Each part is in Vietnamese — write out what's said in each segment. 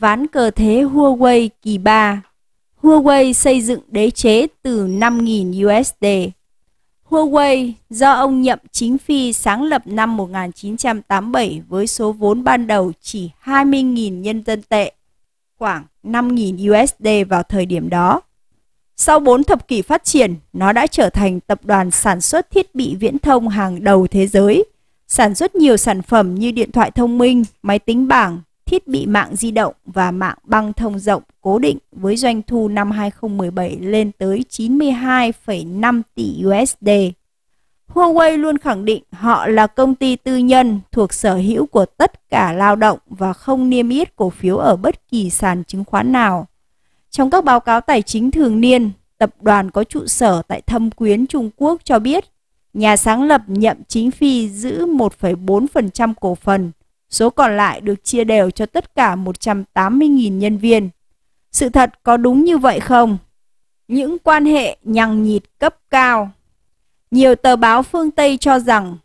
Ván cờ thế Huawei kỳ 3. Huawei xây dựng đế chế từ 5.000 USD. Huawei do ông Nhậm Chính Phi sáng lập năm 1987 với số vốn ban đầu chỉ 20.000 nhân dân tệ, khoảng 5.000 USD vào thời điểm đó. Sau 4 thập kỷ phát triển, nó đã trở thành tập đoàn sản xuất thiết bị viễn thông hàng đầu thế giới, sản xuất nhiều sản phẩm như điện thoại thông minh, máy tính bảng, thiết bị mạng di động và mạng băng thông rộng cố định với doanh thu năm 2017 lên tới 92,5 tỷ USD. Huawei luôn khẳng định họ là công ty tư nhân thuộc sở hữu của tất cả lao động và không niêm yết cổ phiếu ở bất kỳ sàn chứng khoán nào. Trong các báo cáo tài chính thường niên, tập đoàn có trụ sở tại Thâm Quyến, Trung Quốc cho biết nhà sáng lập Nhậm Chính Phi giữ 1,4% cổ phần, số còn lại được chia đều cho tất cả 180.000 nhân viên. Sự thật có đúng như vậy không? Những quan hệ nhằng nhịt cấp cao. Nhiều tờ báo phương Tây cho rằng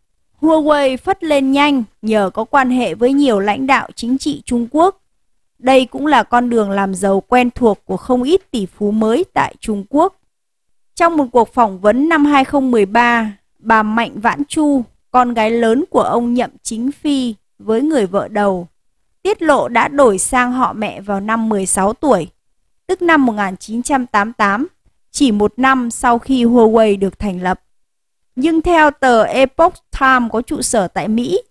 Huawei phất lên nhanh nhờ có quan hệ với nhiều lãnh đạo chính trị Trung Quốc. Đây cũng là con đường làm giàu quen thuộc của không ít tỷ phú mới tại Trung Quốc. Trong một cuộc phỏng vấn năm 2013, bà Mạnh Vãn Chu, con gái lớn của ông Nhậm Chính Phi với người vợ đầu, tiết lộ đã đổi sang họ mẹ vào năm 16 tuổi, tức năm 1988, chỉ một năm sau khi Huawei được thành lập. Nhưng theo tờ Epoch Times có trụ sở tại Mỹ,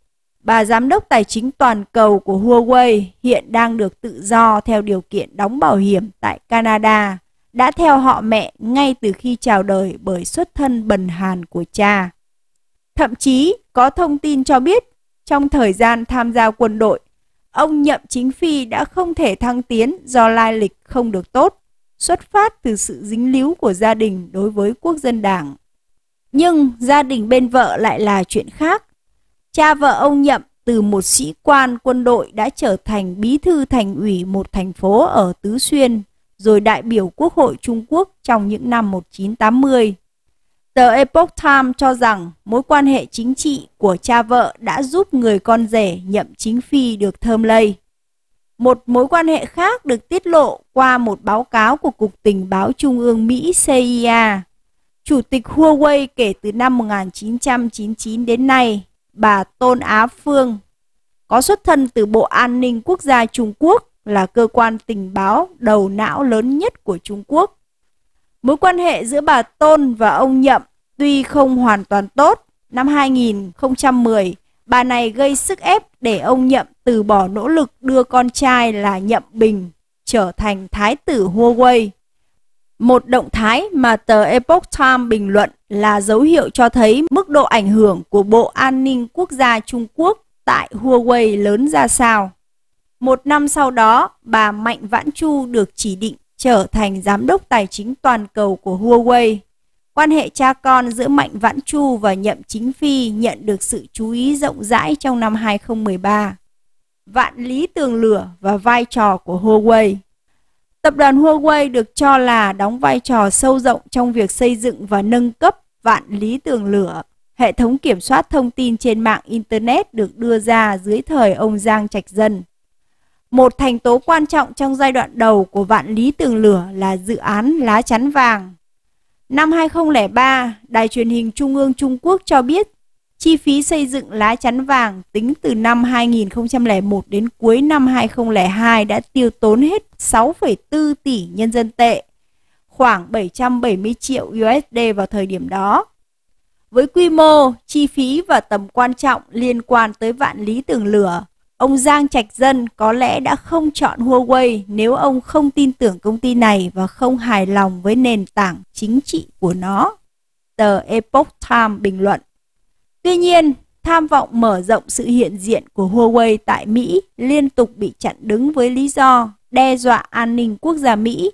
bà giám đốc tài chính toàn cầu của Huawei hiện đang được tự do theo điều kiện đóng bảo hiểm tại Canada, đã theo họ mẹ ngay từ khi chào đời bởi xuất thân bần hàn của cha. Thậm chí có thông tin cho biết trong thời gian tham gia quân đội, ông Nhậm Chính Phi đã không thể thăng tiến do lai lịch không được tốt, xuất phát từ sự dính líu của gia đình đối với Quốc dân Đảng. Nhưng gia đình bên vợ lại là chuyện khác. Cha vợ ông Nhậm từ một sĩ quan quân đội đã trở thành bí thư thành ủy một thành phố ở Tứ Xuyên, rồi đại biểu Quốc hội Trung Quốc trong những năm 1980. Tờ Epoch Times cho rằng mối quan hệ chính trị của cha vợ đã giúp người con rể Nhậm Chính Phi được thơm lây. Một mối quan hệ khác được tiết lộ qua một báo cáo của Cục Tình báo Trung ương Mỹ CIA. Chủ tịch Huawei kể từ năm 1999 đến nay, bà Tôn Á Phương, có xuất thân từ Bộ An ninh Quốc gia Trung Quốc, là cơ quan tình báo đầu não lớn nhất của Trung Quốc. Mối quan hệ giữa bà Tôn và ông Nhậm tuy không hoàn toàn tốt, năm 2010, bà này gây sức ép để ông Nhậm từ bỏ nỗ lực đưa con trai là Nhậm Bình trở thành thái tử Huawei. Một động thái mà tờ Epoch Times bình luận là dấu hiệu cho thấy mức độ ảnh hưởng của Bộ An ninh Quốc gia Trung Quốc tại Huawei lớn ra sao. Một năm sau đó, bà Mạnh Vãn Chu được chỉ định trở thành giám đốc tài chính toàn cầu của Huawei. Quan hệ cha con giữa Mạnh Vãn Chu và Nhậm Chính Phi nhận được sự chú ý rộng rãi trong năm 2013. Vạn lý tường lửa và vai trò của Huawei. Tập đoàn Huawei được cho là đóng vai trò sâu rộng trong việc xây dựng và nâng cấp vạn lý tường lửa, hệ thống kiểm soát thông tin trên mạng Internet được đưa ra dưới thời ông Giang Trạch Dân. Một thành tố quan trọng trong giai đoạn đầu của vạn lý tường lửa là dự án Lá Chắn Vàng. Năm 2003, Đài truyền hình Trung ương Trung Quốc cho biết chi phí xây dựng Lá Chắn Vàng tính từ năm 2001 đến cuối năm 2002 đã tiêu tốn hết 6,4 tỷ nhân dân tệ, khoảng 770 triệu USD vào thời điểm đó. Với quy mô, chi phí và tầm quan trọng liên quan tới vạn lý tường lửa, ông Giang Trạch Dân có lẽ đã không chọn Huawei nếu ông không tin tưởng công ty này và không hài lòng với nền tảng chính trị của nó, tờ Epoch Times bình luận. Tuy nhiên, tham vọng mở rộng sự hiện diện của Huawei tại Mỹ liên tục bị chặn đứng với lý do đe dọa an ninh quốc gia Mỹ.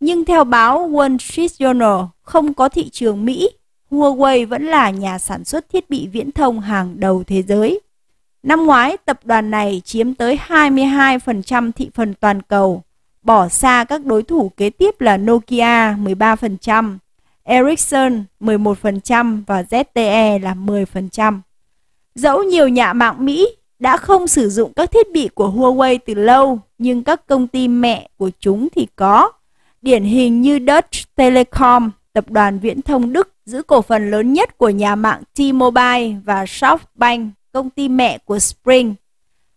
Nhưng theo báo Wall Street Journal, không có thị trường Mỹ, Huawei vẫn là nhà sản xuất thiết bị viễn thông hàng đầu thế giới. Năm ngoái, tập đoàn này chiếm tới 22% thị phần toàn cầu, bỏ xa các đối thủ kế tiếp là Nokia 13%, Ericsson 11% và ZTE là 10%. Dẫu nhiều nhà mạng Mỹ đã không sử dụng các thiết bị của Huawei từ lâu, nhưng các công ty mẹ của chúng thì có. Điển hình như Deutsche Telekom, tập đoàn viễn thông Đức, giữ cổ phần lớn nhất của nhà mạng T-Mobile, và SoftBank, công ty mẹ của Spring.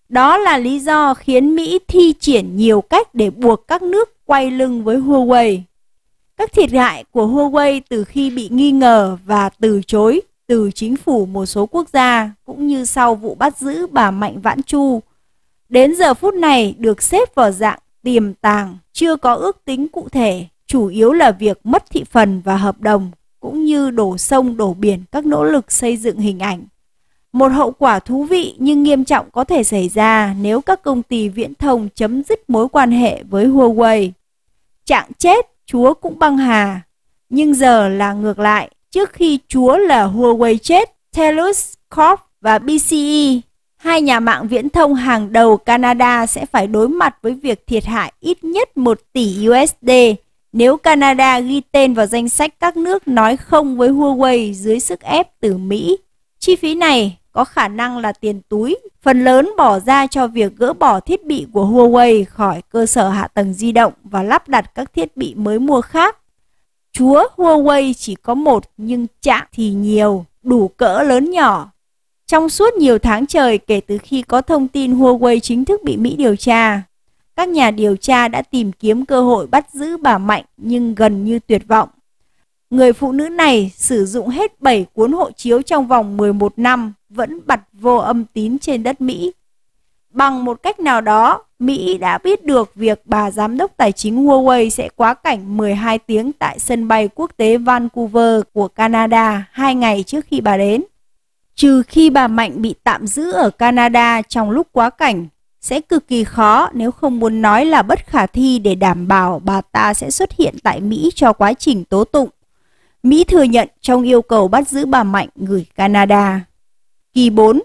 Đó là lý do khiến Mỹ thi triển nhiều cách để buộc các nước quay lưng với Huawei. Các thiệt hại của Huawei từ khi bị nghi ngờ và từ chối từ chính phủ một số quốc gia, cũng như sau vụ bắt giữ bà Mạnh Vãn Chu, đến giờ phút này được xếp vào dạng tiềm tàng, chưa có ước tính cụ thể, chủ yếu là việc mất thị phần và hợp đồng, cũng như đổ sông đổ biển các nỗ lực xây dựng hình ảnh. Một hậu quả thú vị nhưng nghiêm trọng có thể xảy ra nếu các công ty viễn thông chấm dứt mối quan hệ với Huawei. Trạng chết, chúa cũng băng hà. Nhưng giờ là ngược lại, trước khi chúa là Huawei chết, Telus Corp và BCE, hai nhà mạng viễn thông hàng đầu Canada, sẽ phải đối mặt với việc thiệt hại ít nhất 1 tỷ USD nếu Canada ghi tên vào danh sách các nước nói không với Huawei dưới sức ép từ Mỹ. Chi phí này có khả năng là tiền túi, phần lớn bỏ ra cho việc gỡ bỏ thiết bị của Huawei khỏi cơ sở hạ tầng di động và lắp đặt các thiết bị mới mua khác. Chúa Huawei chỉ có một nhưng chạng thì nhiều, đủ cỡ lớn nhỏ. Trong suốt nhiều tháng trời kể từ khi có thông tin Huawei chính thức bị Mỹ điều tra, các nhà điều tra đã tìm kiếm cơ hội bắt giữ bà Mạnh nhưng gần như tuyệt vọng. Người phụ nữ này sử dụng hết 7 cuốn hộ chiếu trong vòng 11 năm, vẫn bặt vô âm tín trên đất Mỹ. Bằng một cách nào đó, Mỹ đã biết được việc bà giám đốc tài chính Huawei sẽ quá cảnh 12 tiếng tại sân bay quốc tế Vancouver của Canada 2 ngày trước khi bà đến. Trừ khi bà Mạnh bị tạm giữ ở Canada trong lúc quá cảnh, sẽ cực kỳ khó, nếu không muốn nói là bất khả thi, để đảm bảo bà ta sẽ xuất hiện tại Mỹ cho quá trình tố tụng. Mỹ thừa nhận trong yêu cầu bắt giữ bà Mạnh gửi Canada. Kỳ 4.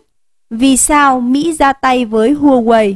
Vì sao Mỹ ra tay với Huawei?